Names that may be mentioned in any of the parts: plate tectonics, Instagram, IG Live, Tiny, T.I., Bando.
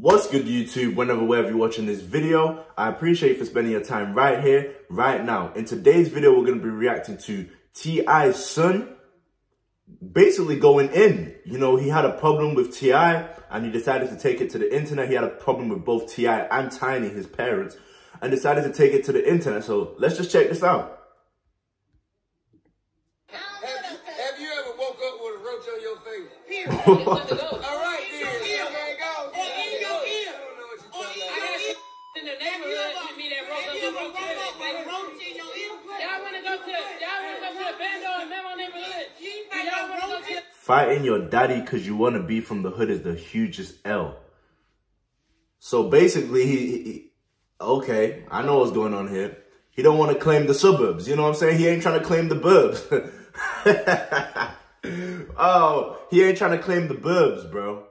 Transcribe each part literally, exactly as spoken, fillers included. What's good, YouTube? Whenever, wherever you're watching this video, I appreciate you for spending your time right here, right now. In today's video, we're going to be reacting to T I's son basically going in. You know, he had a problem with T I and he decided to take it to the internet. He had a problem with both T I and Tiny, his parents, and decided to take it to the internet. So let's just check this out. Have you, have you ever woke up with a roach on your face? What the All right, fighting your daddy because you want to be from the hood is the hugest L. So basically, he, he okay, I know what's going on here. He don't want to claim the suburbs, you know what I'm saying? He ain't trying to claim the burbs. Oh, he ain't trying to claim the burbs, bro.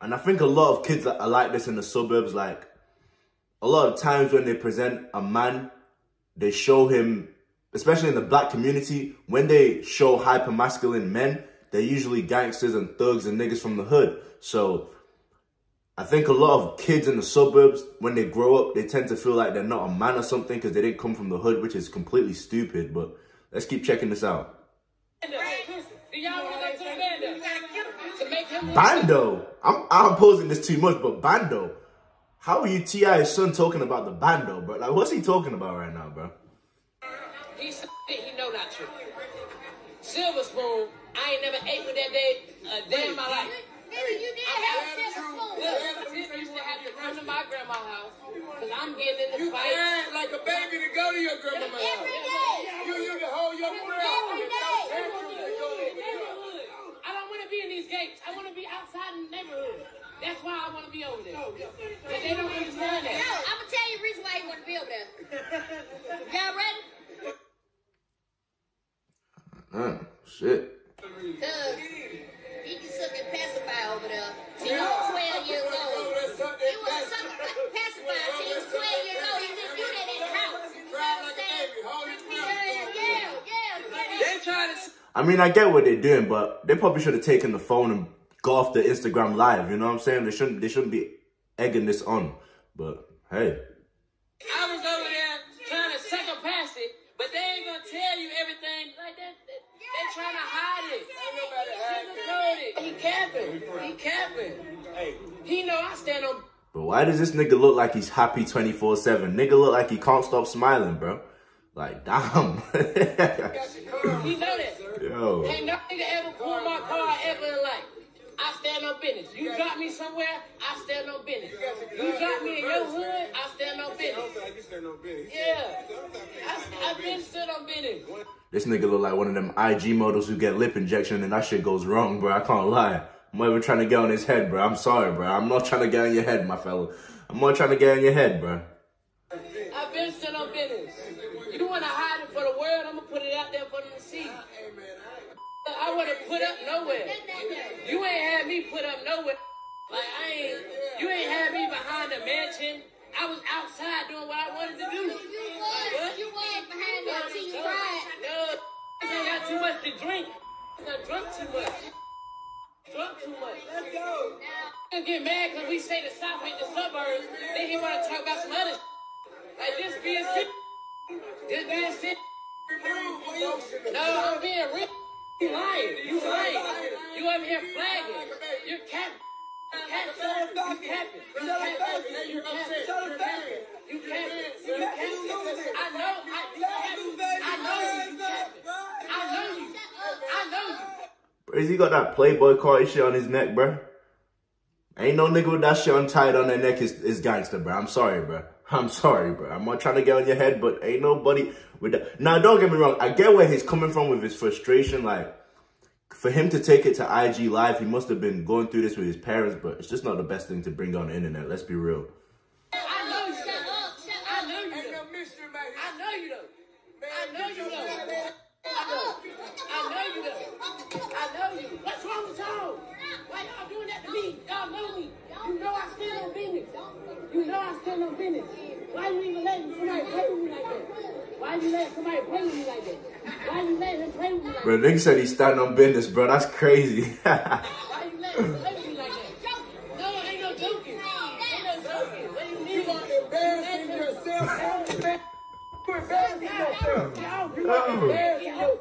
And I think a lot of kids are like this in the suburbs. Like, a lot of times when they present a man, they show him, especially in the black community, when they show hyper-masculine men, they're usually gangsters and thugs and niggas from the hood. So I think a lot of kids in the suburbs, when they grow up, they tend to feel like they're not a man or something because they didn't come from the hood, which is completely stupid. But let's keep checking this out. Bando! I'm, I'm posing this too much, but Bando. How are you T I's son talking about the Bando, bro? Like, what's he talking about right now, bro? He said he know not true. Silver spoon, I ain't never ate with that day a day in my life. Nigga, you did have a silver spoon. Look, I used to have to run to my grandma's house because I'm getting in the fight. You cried like a baby to go to your grandma's house. Every day. You used to hold your breath. Every day. I don't want to be in these gates. I want to be outside in the neighborhood. That's why I want to be over there. But they don't understand that. No, I'm going to tell you the reason why you want to be over there. Y'all ready? Uh, shit. Because he can suck and pacify over there till you was twelve years old. He was sucking pacify till you was twelve years old. He didn't do that in the house. You understand? Yeah, yeah. They're trying to... I mean, I get what they're doing, but they probably should have taken the phone and go off the Instagram live, you know what I'm saying? They shouldn't they shouldn't be egging this on. But hey. I was over there trying to suck up past it, but they ain't gonna tell you everything like that. They trying to hide it. Ain't nobody hiding it. He capping. He capping. Hey. He know I stand on. But why does this nigga look like he's happy twenty-four seven? Nigga look like he can't stop smiling, bro. Like, damn. He know that. Yo. Ain't no nigga ever pull my car ever in life. I stand on business. You drop me somewhere, I stand on business. You drop me in your hood, I stand on business. Yeah. I've been stood on business. This nigga look like one of them I G models who get lip injection and that shit goes wrong, bro. I can't lie. I'm not even trying to get on his head, bro. I'm sorry, bro. I'm not trying to get on your head, my fella. I'm not trying to get on your head, bro. I've been stood on business. You want to hide it for the world, I'm going to put it out there for them to see. I wouldn't put up nowhere. You ain't had me put up nowhere. Like, I ain't, you ain't had me behind the mansion. I was outside doing what I wanted to do. You was, you was behind that team ride. No, I got too much to drink. I drunk too much. Drunk too much. Let's go. I get mad because we say the South ain't the suburbs. Then he want to talk about some other shit. Like, just being sick. Just being sick. No, I'm being real. You lying. You lying. You over here flagging. You're capping. You're capping. You're capping. You're capping. You're capping. You capping. You capping. I know. I know you capping. I know you. I know you. Is he got that Playboy card shit on his neck, bro? Ain't no nigga with that shit untied on their neck is, is gangster, bro. I'm sorry, bro. I'm sorry, bro. I'm not trying to get on your head, but ain't nobody with that. Now, don't get me wrong. I get where he's coming from with his frustration. Like, for him to take it to I G Live, he must have been going through this with his parents, but it's just not the best thing to bring on the internet. Let's be real. I know you. Shut up. Shut up. I know you. Ain't no mystery, man. I know you, though. I know you, though. I know you, though. I know you. What's wrong with y'all? Why y'all doing that to me? Y'all know me. You know I stand on business. You know I stand on business. Why you even letting somebody play with me like that? Why you letting somebody play with me like that? Why you letting him play with me like that? Bro, nigga said he stand on business, bro. That's crazy. Why you letting him play with me like that? No, ain't no joking. are embarrassing yourself.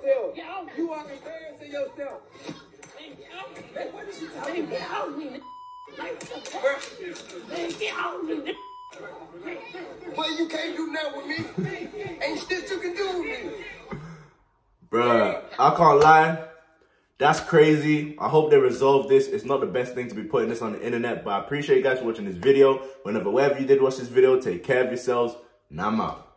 You are embarrassing yourself. Man, what is she talking about? But you can't do nothing with me. Ain't shit you can do with me. Bruh, I can't lie. That's crazy. I hope they resolve this. It's not the best thing to be putting this on the internet, but I appreciate you guys for watching this video. Whenever, wherever you did watch this video, take care of yourselves, and I'm out.